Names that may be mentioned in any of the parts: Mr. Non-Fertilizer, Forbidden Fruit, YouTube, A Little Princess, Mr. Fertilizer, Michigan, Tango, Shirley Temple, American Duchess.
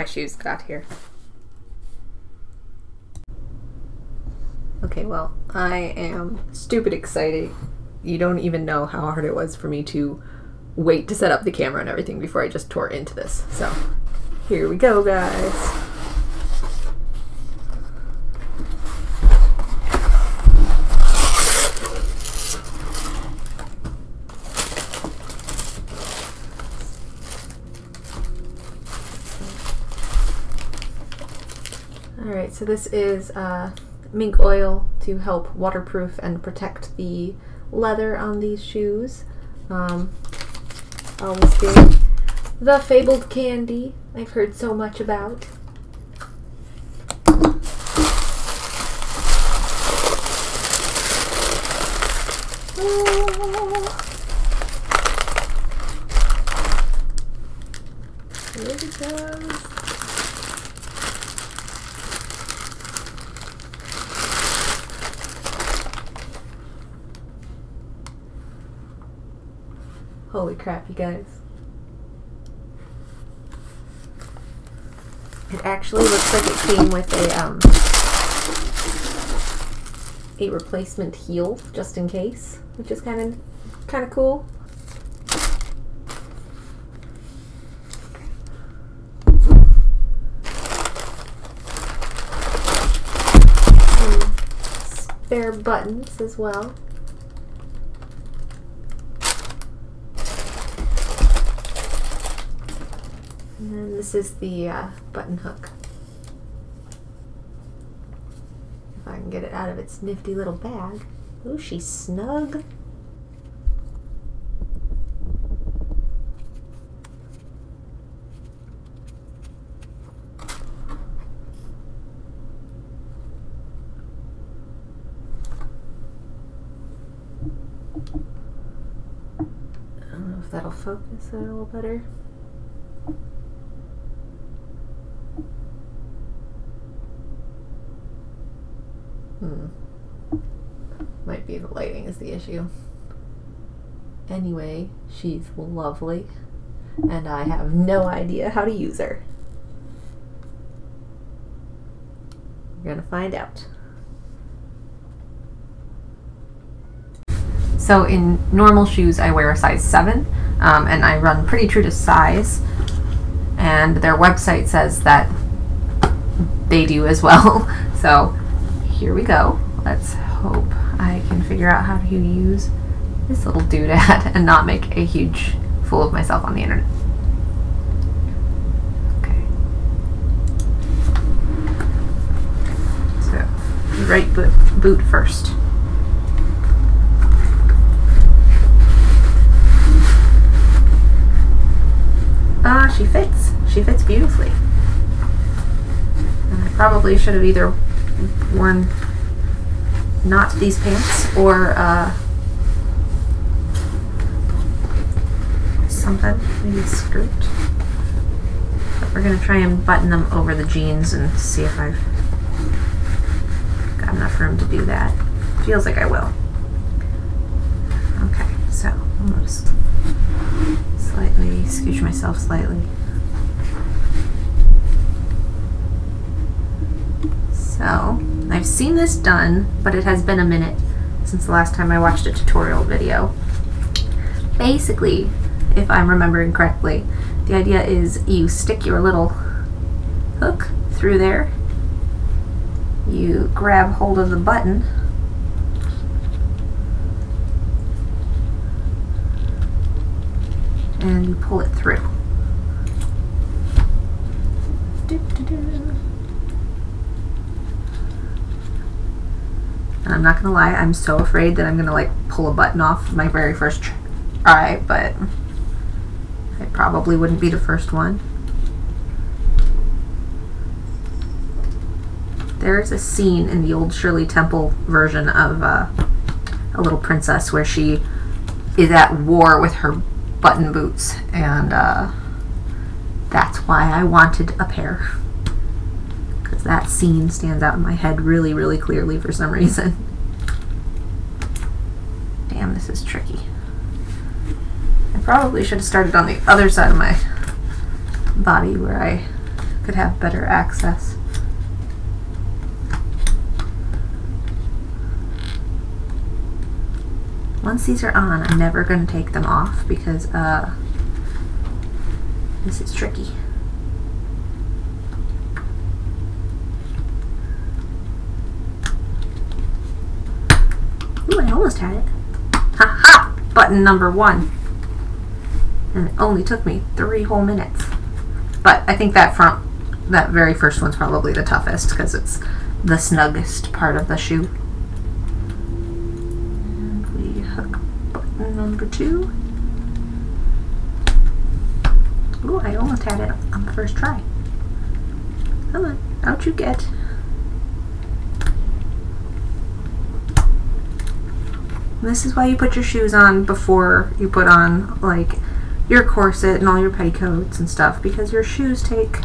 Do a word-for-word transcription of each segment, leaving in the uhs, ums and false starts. my shoes got here. Okay, well, I am stupid excited. You don't even know how hard it was for me to wait to set up the camera and everything before I just tore into this. So, here we go, guys. Alright, so this is uh, mink oil to help waterproof and protect the leather on these shoes. Um, always good. The fabled candy I've heard so much about. Oh. There it goes. Holy crap, you guys. It actually looks like it came with a, um, a replacement heel, just in case, which is kind of, kind of cool. And spare buttons as well. And then this is the uh, button hook. If I can get it out of its nifty little bag. Ooh, she's snug. I don't know if that'll focus it a little better. Hmm. Might be the lighting is the issue. Anyway, she's lovely, and I have no idea how to use her. We're gonna find out. So in normal shoes, I wear a size seven, um, and I run pretty true to size, and their website says that they do as well. So. Here we go. Let's hope I can figure out how to use this little doodad and not make a huge fool of myself on the internet. Okay. So, right boot, boot first. Ah, she fits. She fits beautifully. And I probably should have either worn not these pants or uh, something, maybe a skirt. But we're going to try and button them over the jeans and see if I've got enough room to do that. Feels like I will. Okay, so I'm going to just slightly scooch myself slightly. So, I've seen this done, but it has been a minute since the last time I watched a tutorial video. Basically, if I'm remembering correctly, the idea is you stick your little hook through there, you grab hold of the button, and you pull it through. Do-do-do. And I'm not gonna lie, I'm so afraid that I'm gonna like pull a button off my very first try, but I probably wouldn't be the first one. There's a scene in the old Shirley Temple version of uh, A Little Princess where she is at war with her button boots, and uh, that's why I wanted a pair. That scene stands out in my head really, really clearly for some reason. Damn, this is tricky. I probably should have started on the other side of my body where I could have better access. Once these are on, I'm never going to take them off because uh, this is tricky. Ooh, I almost had it. Ha ha! Button number one. And it only took me three whole minutes. But I think that front, that very first one's probably the toughest because it's the snuggest part of the shoe. And we hook button number two. Ooh, I almost had it on the first try. Come on, out you get. This is why you put your shoes on before you put on like your corset and all your petticoats and stuff, because your shoes take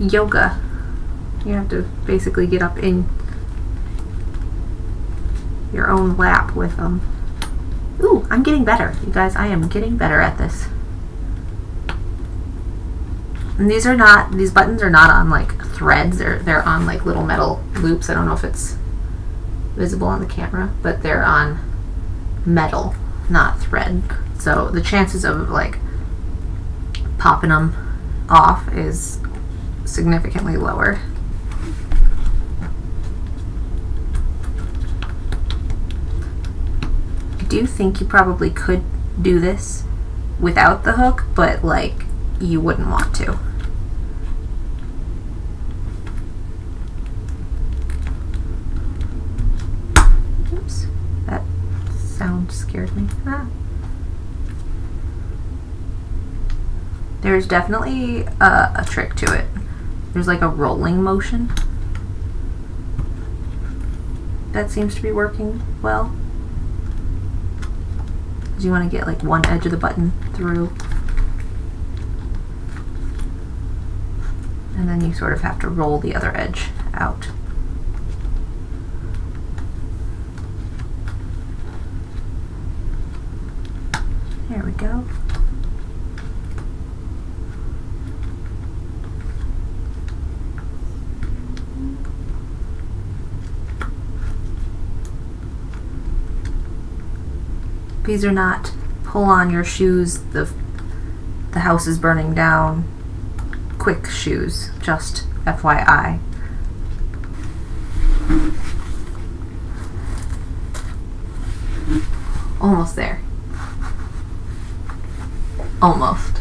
yoga. You have to basically get up in your own lap with them. Ooh, I'm getting better. You guys, I am getting better at this. And these are not, these buttons are not on like threads, they're, they're on like little metal loops. I don't know if it's visible on the camera, but they're on metal, not thread. So the chances of like popping them off is significantly lower. I do think you probably could do this without the hook, but like you wouldn't want to. Oops, that sound scared me. Ah. There's definitely a, a trick to it. There's like a rolling motion that seems to be working well. You want to get like one edge of the button through, and then you sort of have to roll the other edge out. There we go. These are not pull on your shoes, the, the house is burning down, quick shoes, just F Y I. Almost there. Almost.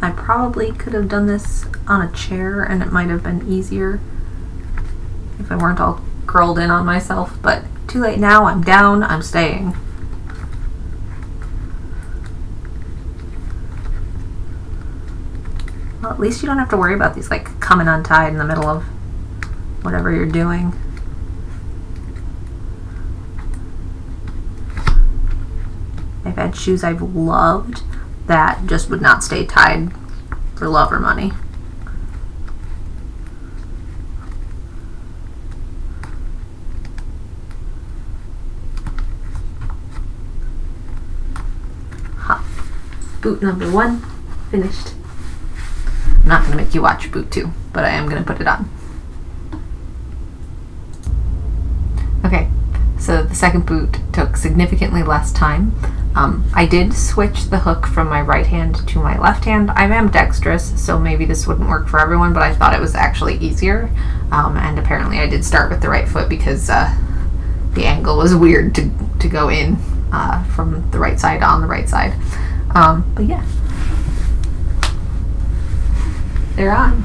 I probably could have done this on a chair and it might have been easier if I weren't all curled in on myself, but too late now, I'm down, I'm staying. Well, at least you don't have to worry about these like coming untied in the middle of whatever you're doing. I've had shoes I've loved that just would not stay tied for love or money. Ha. Boot number one, finished. I'm not gonna make you watch boot two, but I am gonna put it on. Okay, so the second boot took significantly less time. Um, I did switch the hook from my right hand to my left hand. I'm ambidextrous, so maybe this wouldn't work for everyone, but I thought it was actually easier. Um, and apparently I did start with the right foot because uh, the angle was weird to, to go in uh, from the right side on the right side. Um, but yeah, they're on.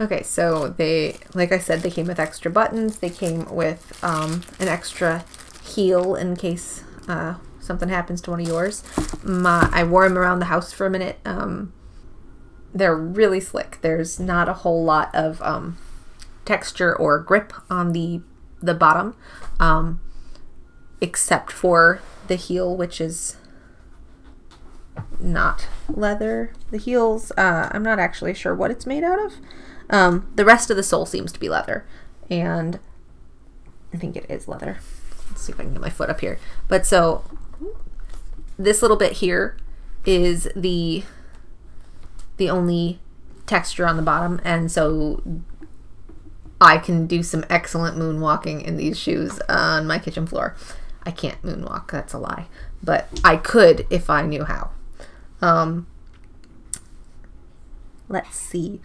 Okay, so they, like I said, they came with extra buttons. They came with um, an extra heel in case uh, something happens to one of yours. My, I wore them around the house for a minute. Um, they're really slick. There's not a whole lot of um, texture or grip on the the bottom, um, except for the heel, which is not leather. The heels, uh, I'm not actually sure what it's made out of. Um, the rest of the sole seems to be leather, and I think it is leather. Let's see if I can get my foot up here. But so this little bit here is the the only texture on the bottom, and so I can do some excellent moonwalking in these shoes on my kitchen floor. I can't moonwalk, that's a lie, but I could if I knew how. Um, let's see.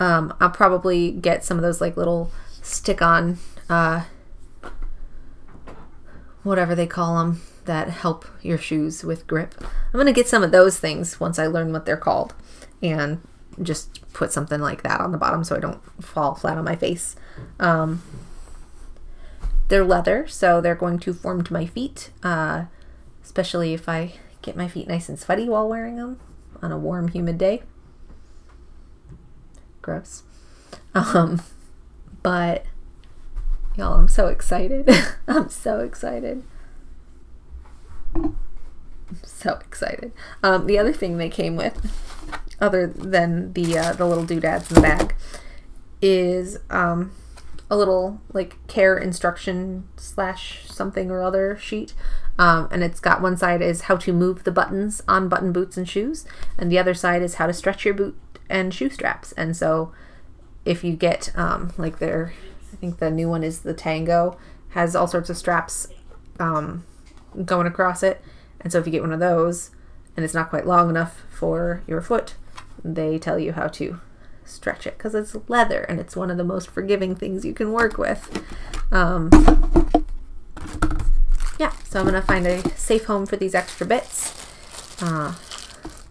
Um, I'll probably get some of those like little stick-on, uh, whatever they call them, that help your shoes with grip. I'm gonna get some of those things once I learn what they're called, and just put something like that on the bottom so I don't fall flat on my face. Um, they're leather, so they're going to form to my feet, uh, especially if I get my feet nice and sweaty while wearing them on a warm, humid day. Gross. Um, but y'all, I'm so excited. I'm so excited. I'm so excited. Um, the other thing they came with, other than the uh, the little doodads in the bag, is um, a little like care instruction slash something or other sheet, um, and it's got one side is how to move the buttons on button boots and shoes, and the other side is how to stretch your boot and shoe straps. And so if you get um, like their, I think the new one is the Tango, has all sorts of straps um, going across it, and so if you get one of those and it's not quite long enough for your foot, they tell you how to stretch it, because it's leather and it's one of the most forgiving things you can work with. Um, yeah, so I'm gonna find a safe home for these extra bits. Uh,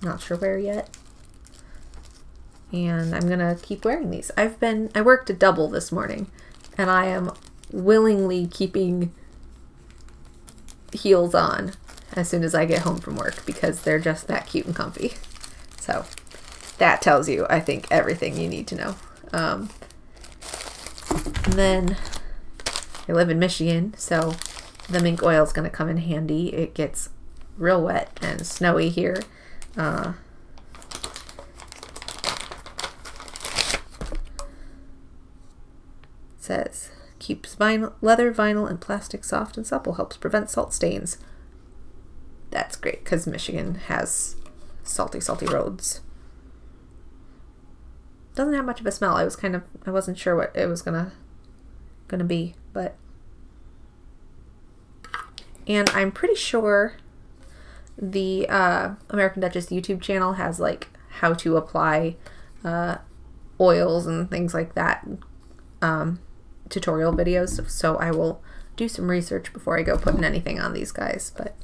not sure where yet. And I'm gonna keep wearing these. I've been, I worked a double this morning, and I am willingly keeping heels on as soon as I get home from work because they're just that cute and comfy. So that tells you, I think, everything you need to know. Um, and then I live in Michigan, so the mink oil is going to come in handy. It gets real wet and snowy here. Uh, it says, keeps vinyl, leather, vinyl, and plastic soft and supple, helps prevent salt stains. That's great because Michigan has salty, salty roads. Doesn't have much of a smell. I was kind of, I wasn't sure what it was gonna gonna be, but, and I'm pretty sure the uh, American Duchess YouTube channel has like how to apply uh, oils and things like that, um, tutorial videos, so I will do some research before I go putting anything on these guys. But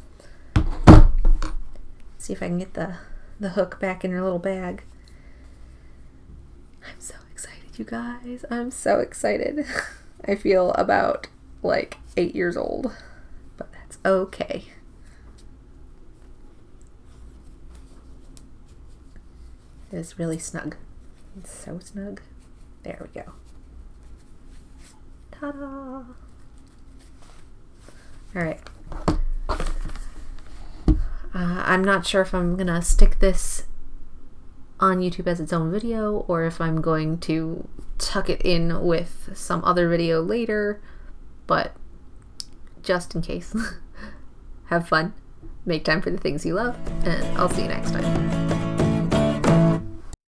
see if I can get the the hook back in her little bag. I'm so excited, you guys. I'm so excited. I feel about like eight years old, but that's okay. It is really snug. It's so snug. There we go. Ta-da! All right. Uh, I'm not sure if I'm gonna stick this on YouTube as its own video or if I'm going to tuck it in with some other video later, but just in case, have fun, make time for the things you love, and I'll see you next time.